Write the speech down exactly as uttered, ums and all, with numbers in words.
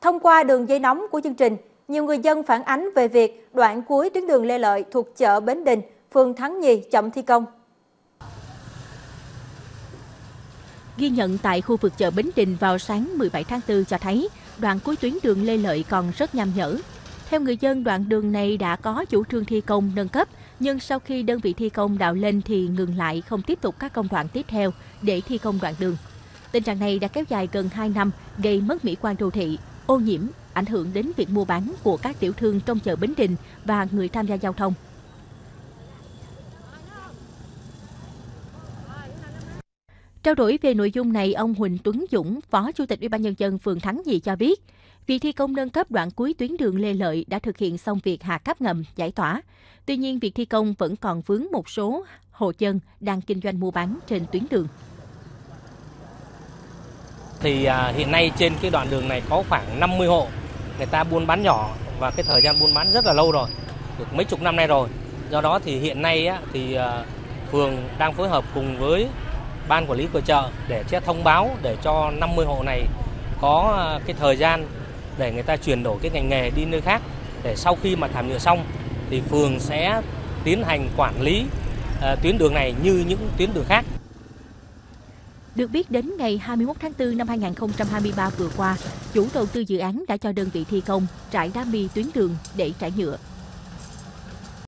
Thông qua đường dây nóng của chương trình, nhiều người dân phản ánh về việc đoạn cuối tuyến đường Lê Lợi thuộc chợ Bến Đình, phường Thắng Nhì chậm thi công. Ghi nhận tại khu vực chợ Bến Đình vào sáng mười bảy tháng tư cho thấy đoạn cuối tuyến đường Lê Lợi còn rất nham nhở. Theo người dân, đoạn đường này đã có chủ trương thi công nâng cấp, nhưng sau khi đơn vị thi công đạo lên thì ngừng lại, không tiếp tục các công đoạn tiếp theo để thi công đoạn đường. Tình trạng này đã kéo dài gần hai năm, gây mất mỹ quan đô thị, ô nhiễm, ảnh hưởng đến việc mua bán của các tiểu thương trong chợ Bến Đình và người tham gia giao thông. Trao đổi về nội dung này, ông Huỳnh Tuấn Dũng, Phó Chủ tịch Ủy ban Nhân dân phường Thắng Nhì cho biết, việc thi công nâng cấp đoạn cuối tuyến đường Lê Lợi đã thực hiện xong việc hạ cáp ngầm, giải tỏa. Tuy nhiên, việc thi công vẫn còn vướng một số hộ dân đang kinh doanh mua bán trên tuyến đường. Thì à, hiện nay trên cái đoạn đường này có khoảng năm mươi hộ, người ta buôn bán nhỏ và cái thời gian buôn bán rất là lâu rồi, được mấy chục năm nay rồi. Do đó thì hiện nay á, thì à, phường đang phối hợp cùng với ban quản lý của chợ để sẽ thông báo để cho năm mươi hộ này có cái thời gian để người ta chuyển đổi cái ngành nghề đi nơi khác, để sau khi mà thảm nhựa xong thì phường sẽ tiến hành quản lý à, tuyến đường này như những tuyến đường khác. Được biết, đến ngày hai mươi mốt tháng tư năm hai nghìn không trăm hai mươi ba vừa qua, chủ đầu tư dự án đã cho đơn vị thi công trải đá mi tuyến đường để trải nhựa.